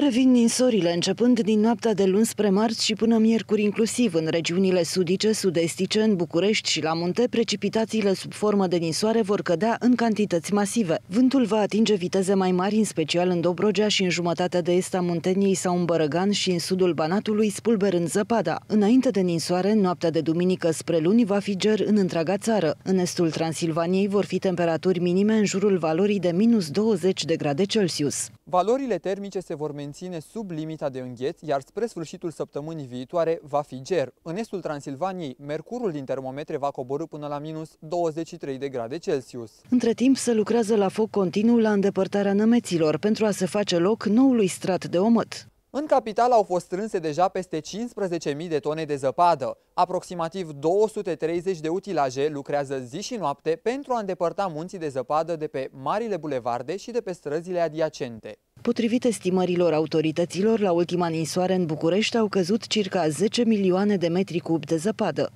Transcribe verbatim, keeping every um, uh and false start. Revin ninsorile începând din noaptea de luni spre marți și până miercuri inclusiv. În regiunile sudice, sud-estice, în București și la munte, precipitațiile sub formă de ninsoare vor cădea în cantități masive. Vântul va atinge viteze mai mari, în special în Dobrogea și în jumătatea de est a Munteniei sau în Bărăgan și în sudul Banatului, spulberând zăpada. Înainte de ninsoare, noaptea de duminică spre luni va fi ger în întreaga țară. În estul Transilvaniei vor fi temperaturi minime în jurul valorii de minus douăzeci de grade Celsius. Valorile termice se vor menține sub limita de îngheți, iar spre sfârșitul săptămânii viitoare va fi ger. În estul Transilvaniei, mercurul din termometre va coborî până la minus douăzeci și trei de grade Celsius. Între timp, se lucrează la foc continuu la îndepărtarea nămeților pentru a se face loc noului strat de omăt. În capitală au fost strânse deja peste cincisprezece mii de tone de zăpadă. Aproximativ două sute treizeci de utilaje lucrează zi și noapte pentru a îndepărta munții de zăpadă de pe marile bulevarde și de pe străzile adiacente. Potrivit estimărilor autorităților, la ultima ninsoare în București au căzut circa zece milioane de metri cub de zăpadă.